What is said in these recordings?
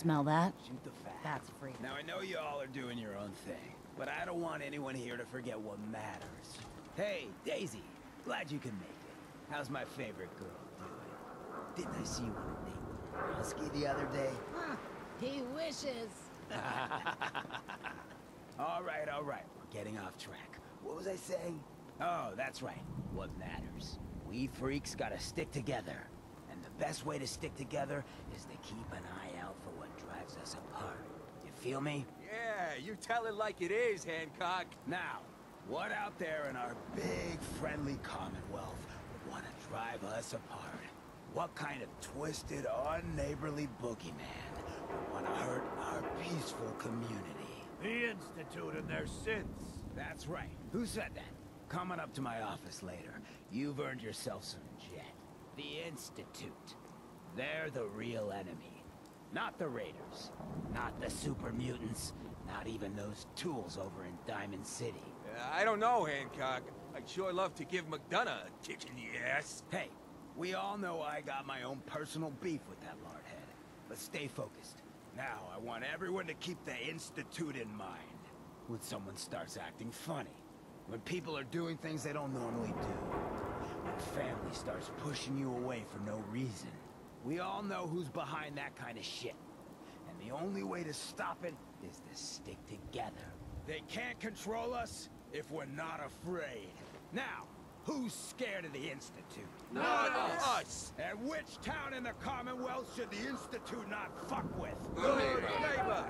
Smell that? Shoot the fat. That's free. Now I know you all are doing your own thing, but I don't want anyone here to forget what matters. Hey, Daisy. Glad you can make it. How's my favorite girl doing? Didn't I see you on a date with Husky the other day? Huh. He wishes. All right, we're getting off track. What was I saying? Oh, that's right. What matters? We freaks gotta stick together. And the best way to stick together is to keep an eye out for what drives us apart. You feel me? Yeah, you tell it like it is, Hancock. Now, what out there in our big, friendly Commonwealth would want to drive us apart? What kind of twisted, unneighborly boogeyman would want to hurt our peaceful community? The Institute and their sins. That's right. Who said that? Come on up to my office later. You've earned yourself some jet. The Institute. They're the real enemy. Not the Raiders. Not the Super Mutants. Not even those tools over in Diamond City. I don't know, Hancock. I'd sure love to give McDonough a kick in the ass. Hey, we all know I got my own personal beef with that lardhead. But stay focused. Now, I want everyone to keep the Institute in mind. When someone starts acting funny. When people are doing things they don't normally do. When family starts pushing you away for no reason. We all know who's behind that kind of shit. And the only way to stop it is to stick together. They can't control us if we're not afraid. Now, who's scared of the Institute? Not us! And which town in the Commonwealth should the Institute not fuck with? Goodneighbor!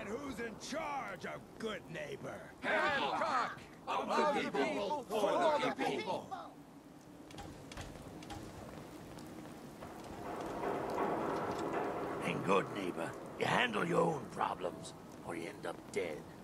And who's in charge of Goodneighbor? Hancock! Of the people, for the people! And Goodneighbor, you handle your own problems, or you end up dead.